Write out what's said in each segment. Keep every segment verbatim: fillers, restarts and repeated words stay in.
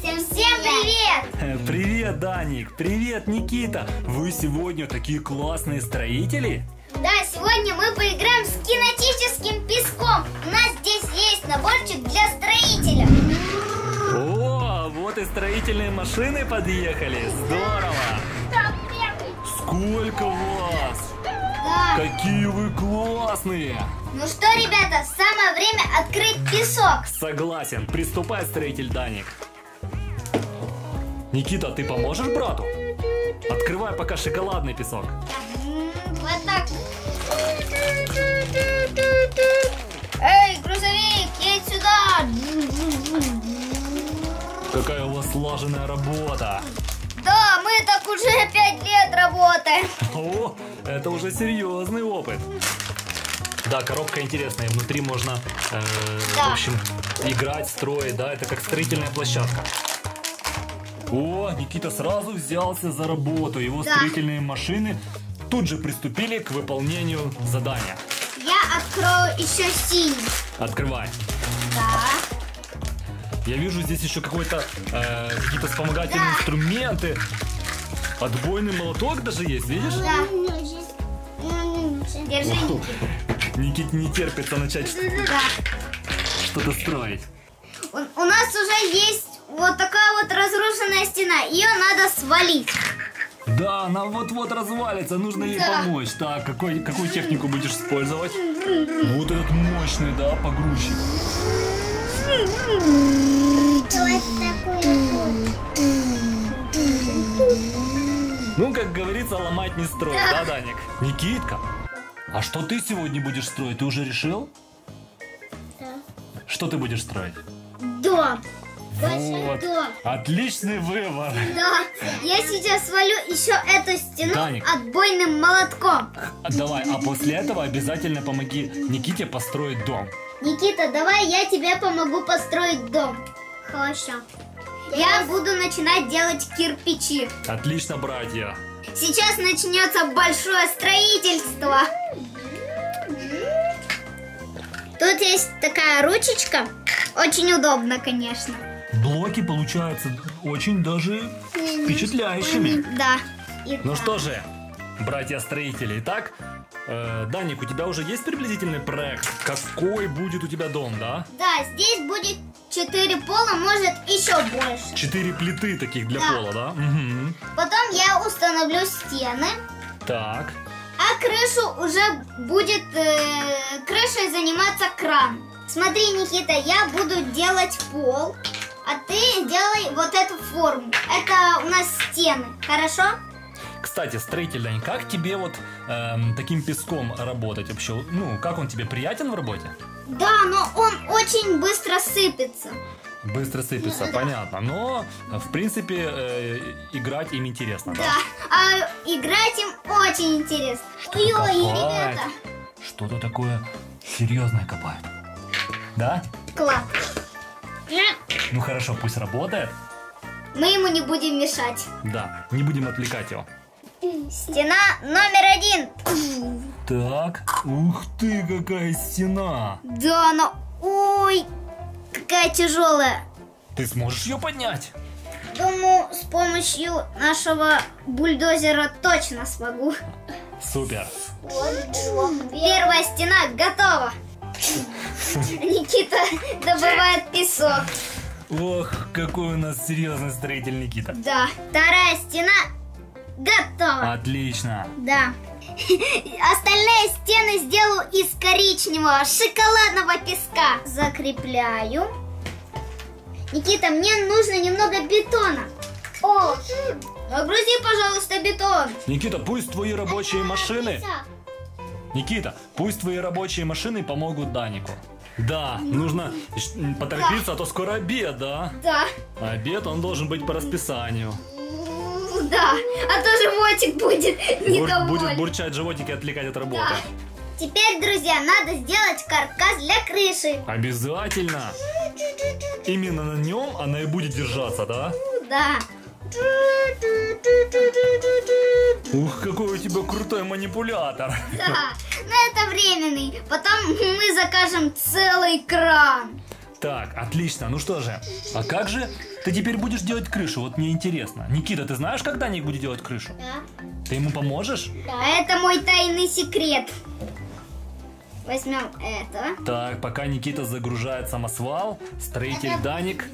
Всем, всем привет! Привет, Даник! Привет, Никита! Вы сегодня такие классные строители? Да, сегодня мы поиграем с кинетическим песком. У нас здесь есть наборчик для строителя. О, вот и строительные машины подъехали. Здорово! Сколько вас! Да. Какие вы классные! Ну что, ребята, самое время открыть песок. Согласен. Приступай, строитель Даник. Никита, ты поможешь брату? Открывай пока шоколадный песок. Вот так. Эй, грузовик, едь сюда. Какая у вас слаженная работа. Да, мы так уже пять лет работаем. О, это уже серьезный опыт. Да, коробка интересная, внутри можно, э, да. в общем, играть, строить, да, это как строительная площадка. О, Никита сразу взялся за работу, его да. строительные машины тут же приступили к выполнению задания. Я открою еще синий. Открывай. Да. Я вижу здесь еще какой-то, э, какие-то вспомогательные да. инструменты. Отбойный молоток даже есть, видишь? Да. Держи. Никит не терпится начать да. что-то строить. У, у нас уже есть вот такая вот разрушенная стена. Ее надо свалить. Да, она вот-вот развалится, нужно ей да. помочь. Так, какой, какую технику будешь использовать? Вот этот мощный, да, погрузчик. Ну, как говорится, ломать не строить, да, Даник? Никитка, а что ты сегодня будешь строить? Ты уже решил? Да. Что ты будешь строить? Дом. Вот. Дом. Отличный выбор. Да. Я сейчас свалю еще эту стену Даник. Отбойным молотком. Давай, а после этого обязательно помоги Никите построить дом. Никита, давай я тебе помогу построить дом. Хорошо. Я буду начинать делать кирпичи. Отлично, братья. Сейчас начнется большое строительство. Тут есть такая ручечка. Очень удобно, конечно. Блоки получаются очень даже впечатляющими. Да. Итак. Ну что же, братья-строители, итак... Даник, у тебя уже есть приблизительный проект? Какой будет у тебя дом, да? Да, здесь будет четыре пола, может еще больше. четыре плиты таких для да. пола, да? Угу. Потом я установлю стены. Так. А крышу уже будет, э, крышей заниматься кран. Смотри, Никита, я буду делать пол, а ты делай вот эту форму. Это у нас стены, хорошо? Кстати, строитель Дань, как тебе вот э, таким песком работать вообще? Ну, как он тебе приятен в работе? Да, но он очень быстро сыпется. Быстро сыпется, да. понятно. Но, в принципе, э, играть им интересно, да? Да, а играть им очень интересно. Ой-ой, ребята. Что-то такое серьезное копает. Да? Класс. Ну хорошо, пусть работает. Мы ему не будем мешать. Да, не будем отвлекать его. Стена номер один. Так, ух ты, какая стена. Да, она, ой, какая тяжелая. Ты сможешь ее поднять? Думаю, с помощью нашего бульдозера точно смогу. Супер. Первая стена готова. Никита добывает песок. Ох, какой у нас серьезный строитель Никита. Да, вторая стена... Готово. Отлично. Да. Остальные стены сделаю из коричневого шоколадного песка. Закрепляю. Никита, мне нужно немного бетона. О, нагрузи, пожалуйста, бетон. Никита, пусть твои рабочие машины... Никита, пусть твои рабочие машины помогут Данику. Да, нужно поторопиться, да. а то скоро обед, да? Да. Обед, он должен быть по расписанию. Да, а то животик будет недоволен. Будет бурчать животик и отвлекать от работы. Да. Теперь, друзья, надо сделать каркас для крыши. Обязательно. Именно на нем она и будет держаться, да? Да. Ух, какой у тебя крутой манипулятор. Да, но это временный. Потом мы закажем целый кран. Так, отлично. Ну что же, а как же ты теперь будешь делать крышу? Вот мне интересно. Никита, ты знаешь, когда Ник будет делать крышу? Да. Ты ему поможешь? Да, это мой тайный секрет. Возьмем это. Так, пока Никита загружает самосвал, строитель это Даник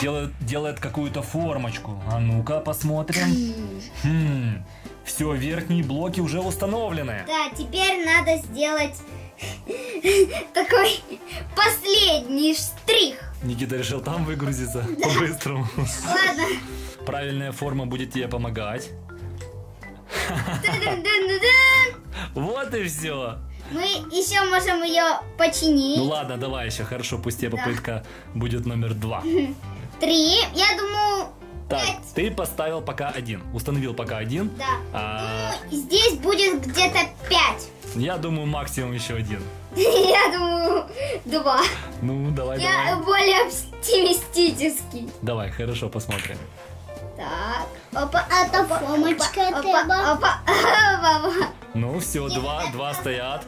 делает, делает какую-то формочку. А ну-ка посмотрим. Хм. Все, верхние блоки уже установлены. Да, теперь надо сделать такой последний штрих. Никита решил там выгрузиться по-быстрому. Ладно. Правильная форма будет тебе помогать. Вот и все. Мы еще можем ее починить. Ну ладно, давай еще, хорошо, пусть тебе попытка будет номер два. Три, я думаю... Так, пять. Ты поставил пока один. Установил пока один. Да. А... Думаю, здесь будет где-то пять. Я думаю, максимум еще один. Я думаю, два. Ну, давай, я давай. Я более оптимистический. Давай, хорошо, посмотрим. Так. Опа, это формочка. Ну, все, два, два стоят.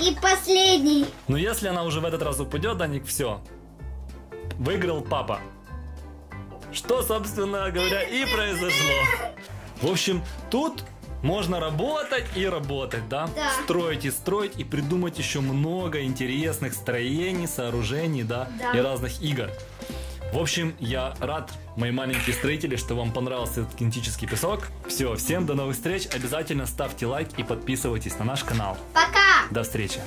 И последний. Ну, если она уже в этот раз упадет, Даник, все. Выиграл папа. Что, собственно говоря, и произошло. В общем, тут можно работать и работать, да? Да. Строить и строить, и придумать еще много интересных строений, сооружений, да? Да. И разных игр. В общем, я рад, мои маленькие строители, что вам понравился этот кинетический песок. Все, всем до новых встреч. Обязательно ставьте лайк и подписывайтесь на наш канал. Пока! До встречи!